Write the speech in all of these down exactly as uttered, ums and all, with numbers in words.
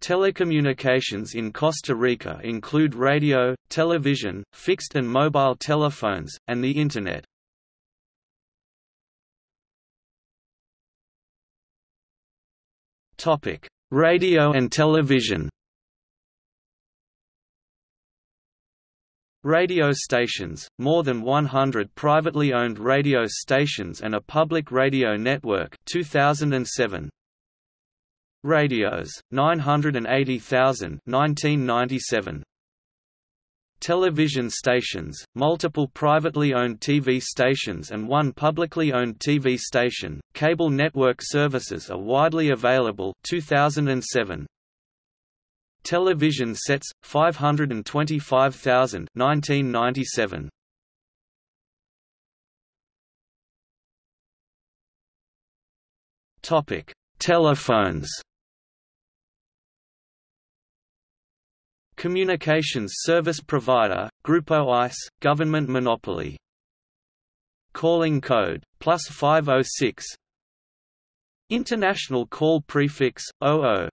Telecommunications in Costa Rica include radio, television, fixed and mobile telephones, and the Internet. Radio and television. Radio stations – more than one hundred privately owned radio stations and a public radio network two thousand seven. Radios – nine hundred eighty thousand nineteen ninety-seven. Television stations – multiple privately owned T V stations and one publicly owned T V station. Cable network services are widely available two thousand seven. Television sets – five hundred twenty-five thousand nineteen ninety-seven. Topic: Telephones. Communications service provider, Grupo ICE, government monopoly. Calling code, plus five oh six. International call prefix, zero zero.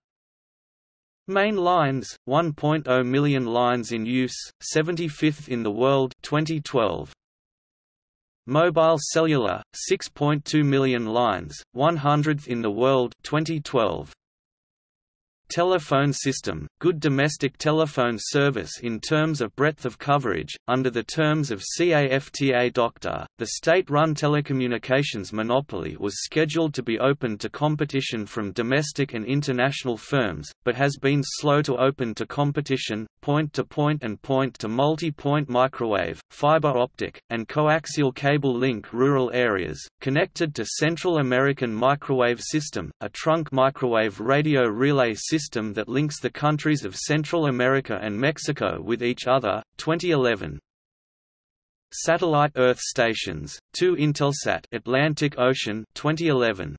Main lines, one point zero million lines in use, seventy-fifth in the world twenty twelve. Mobile cellular, six point two million lines, one hundredth in the world twenty twelve. Telephone system, good domestic telephone service in terms of breadth of coverage, under the terms of CAFTA D R. The state-run telecommunications monopoly was scheduled to be open to competition from domestic and international firms, but has been slow to open to competition. Point-to-point and point-to-multi-point microwave, fiber optic, and coaxial cable link rural areas, connected to Central American microwave system, a trunk microwave radio relay system that links the countries of Central America and Mexico with each other, twenty eleven. Satellite Earth stations, two Intelsat Atlantic Ocean, twenty eleven.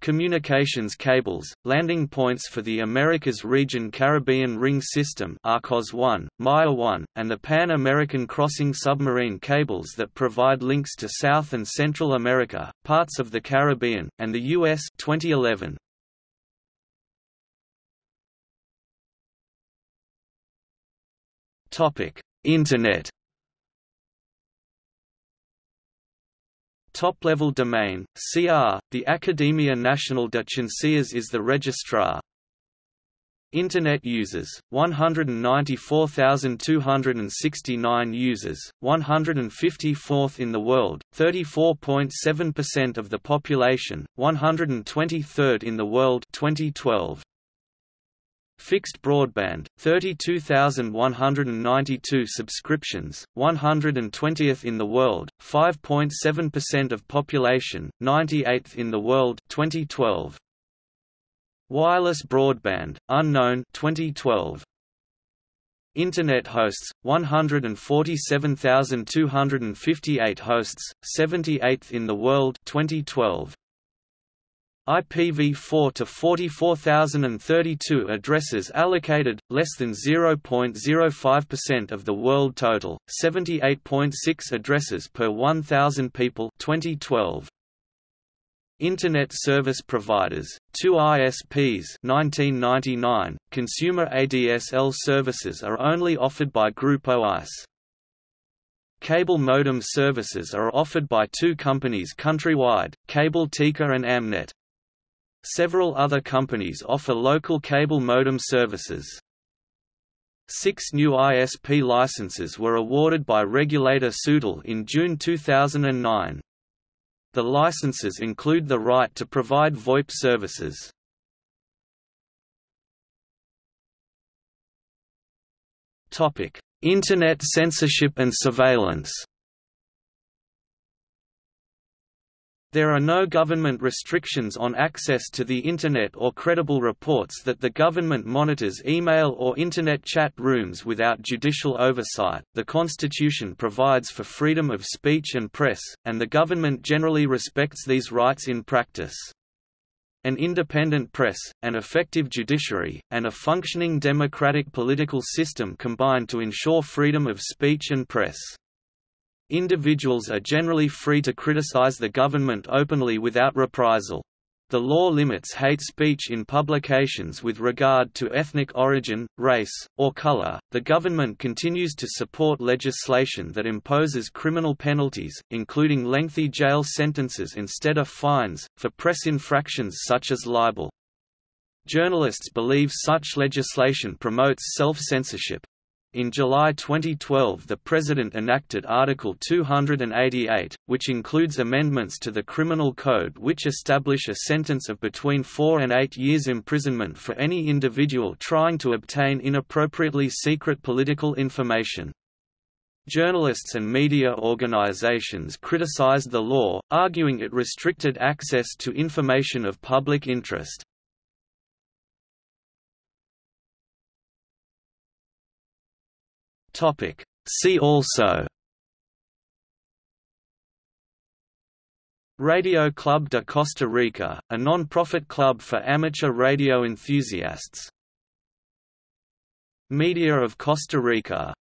Communications cables, landing points for the Americas Region Caribbean Ring System ARCOS one, Maya one, and the Pan-American Crossing submarine cables that provide links to South and Central America, parts of the Caribbean, and the U S twenty eleven. Internet. Top-level domain, C R, the Academia Nacional de Ciencias is the registrar. Internet users, one hundred ninety-four thousand two hundred sixty-nine users, one hundred fifty-fourth in the world, thirty-four point seven percent of the population, one hundred twenty-third in the world twenty twelve. Fixed broadband, thirty-two thousand one hundred ninety-two subscriptions, one hundred twentieth in the world, five point seven percent of population, ninety-eighth in the world twenty twelve. Wireless broadband, unknown twenty twelve. Internet hosts, one hundred forty-seven thousand two hundred fifty-eight hosts, seventy-eighth in the world twenty twelve. I P v four to forty-four thousand thirty-two addresses allocated, less than zero point zero five percent of the world total, seventy-eight point six addresses per one thousand people twenty twelve. Internet service providers, two I S Ps nineteen ninety-nine, consumer A D S L services are only offered by Grupo ICE. Cable modem services are offered by two companies countrywide, CableTica and Amnet. Several other companies offer local cable modem services. Six new I S P licenses were awarded by regulator SUTEL in June two thousand nine. The licenses include the right to provide VoIP services. Topic: Internet censorship and surveillance. There are no government restrictions on access to the Internet or credible reports that the government monitors email or Internet chat rooms without judicial oversight. The Constitution provides for freedom of speech and press, and the government generally respects these rights in practice. An independent press, an effective judiciary, and a functioning democratic political system combine to ensure freedom of speech and press. Individuals are generally free to criticize the government openly without reprisal. The law limits hate speech in publications with regard to ethnic origin, race, or color. The government continues to support legislation that imposes criminal penalties, including lengthy jail sentences instead of fines, for press infractions such as libel. Journalists believe such legislation promotes self-censorship. In July twenty twelve, the President enacted Article two hundred eighty-eight, which includes amendments to the Criminal Code which establish a sentence of between four and eight years imprisonment for any individual trying to obtain inappropriately secret political information. Journalists and media organizations criticized the law, arguing it restricted access to information of public interest. See also: Radio Club de Costa Rica, a non-profit club for amateur radio enthusiasts. Media of Costa Rica.